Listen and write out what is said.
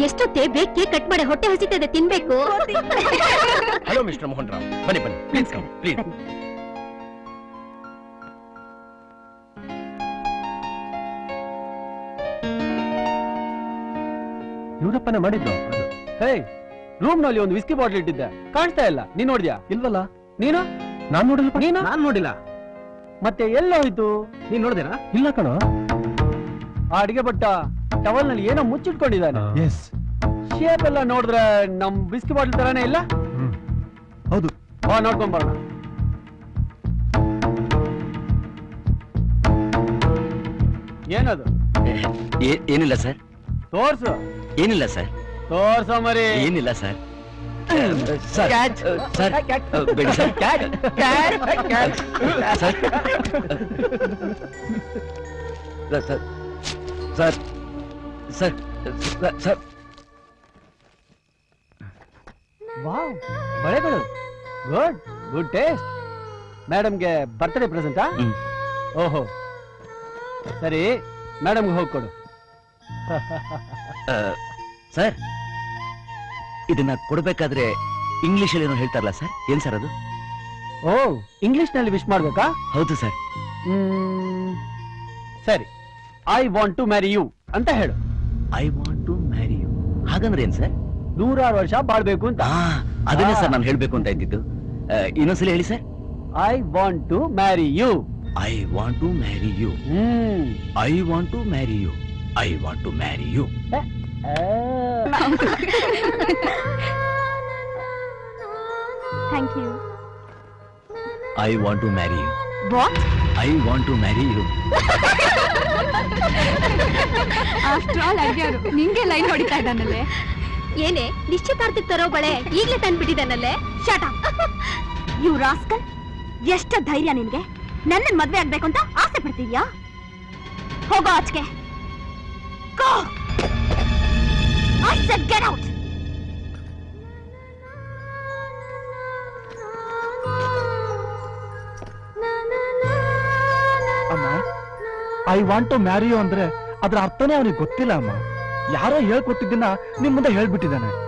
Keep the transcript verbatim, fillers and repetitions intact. ಹೊಟ್ಟೆ ಹಸಿತದೆ ತಿನ್ಬೇಕು. Hello mister Mohan Rao, ಬನ್ನಿ ಬನ್ನಿ, ಪ್ಲೀಸ್ ಕಮ್ ಪ್ಲೀಸ್. ಯೂರಪ್ಪನ ಮಾಡಿದ್ರು. ಹೇ, ರೂಮ್ ನಲ್ಲಿ ಒಂದು ವಿಸ್ಕಿ ಬಾಟಲ್ ಇಟ್ಟಿದ್ದೆ, ಕಾಣ್ತಾ ಇಲ್ಲ. ನೀನ್ ನೋಡಿದ್ಯಾ? ಇಲ್ವಲ್ಲ. ನೀನು? ನಾನ್ ನೋಡಿಲ್ಲ. ನೀನು? ನಾನ್ ನೋಡಿಲ್ಲ. ಮತ್ತೆ ಎಲ್ಲ ಹೋಯ್ತು? ನೀನ್ ನೋಡಿದೆನಾ? ಇಲ್ಲ ಕಣೋ. ಆ ಅಡಿಗೆ ಬಟ್ಟ ಟವಲ್ ನಲ್ಲಿ ಏನೋ ಮುಚ್ಚಿಟ್ಕೊಂಡಿದ್ದಾನೆ. ಎಸ್, ಶೇಪ್ ಎಲ್ಲ ನೋಡಿದ್ರೆ ನಮ್ ಬಿಸ್ಕಿ ಬಾಟಲ್ ತರಾನೇ ಇಲ್ಲ. ಹೌದು, ಬಾ ನೋಡ್ಕೊಂಡ್ ಬರೋಣ. ಏನದು? ಏನಿಲ್ಲ ಸರ್. ತೋರ್ಸು. ಏನಿಲ್ಲ ಸರ್. ತೋರ್ಸೋ ಮರಿ. ಏನಿಲ್ಲ ಸರ್. ಬಳೆಗಳು ಗುಡ್ ಗುಡ್ ಟೇಸ್ಟ್. ಮೇಡಮ್ಗೆ ಬರ್ತಡೇ ಪ್ರೆಸೆಂಟಾ? ಓಹೋ, ಸರಿ, ಮೇಡಮ್ಗೆ ಹೋಗ್ಕೊಡು. ಸರ್, ಇದನ್ನ ಕೊಡ್ಬೇಕಾದ್ರೆ ಇಂಗ್ಲಿಷ್ ಅಲ್ಲಿ ಏನೋ ಹೇಳ್ತಾರಲ್ಲ ಸರ್, ಏನ್ ಸರ್ ಅದು? ಓ, ಇಂಗ್ಲಿಷ್ ನಲ್ಲಿ ವಿಶ್ ಮಾಡ್ಬೇಕಾ? ಹೌದು ಸರ್. ಸರಿ, I want to marry you ಅಂತ ಹೇಳು. I want to marry you ಹಾಗಂದ್ರೆ ಏನ್ ಸರ್? ನೂರಾರು ವರ್ಷ ಬಾಳ್ಬೇಕು ಅಂತ. ಅದನ್ನೇ ಸರ್ ನಾನು ಹೇಳ್ಬೇಕು ಅಂತ ಇದ್ದಿದ್ದು. ಇನ್ನೊಂದ್ಸಲ ಹೇಳಿ sir. I want to marry you. I want to marry you. I want to marry you. I want to marry you. Thank you. I want to marry you. What? I want to marry you. After all, Agyaru, ninge line hodita idanalle. Yene nishchitarthik taro bale eegle tan bittidanalle. Shut up. You rascal. Eshta dhairya ninge? Nanna madve agbeku anta aase padtidiya? Hogo achke. Go. I said get out. I want to marry you ಅಂದ್ರೆ ಅದ್ರ ಅರ್ಥನೇ ಅವನಿಗೆ ಗೊತ್ತಿಲ್ಲ ಅಮ್ಮ. ಯಾರೋ ಹೇಳ್ಕೊಟ್ಟಿದ್ದನ್ನ ನಿಮ್ ಮುಂದೆ ಹೇಳ್ಬಿಟ್ಟಿದ್ದಾನೆ.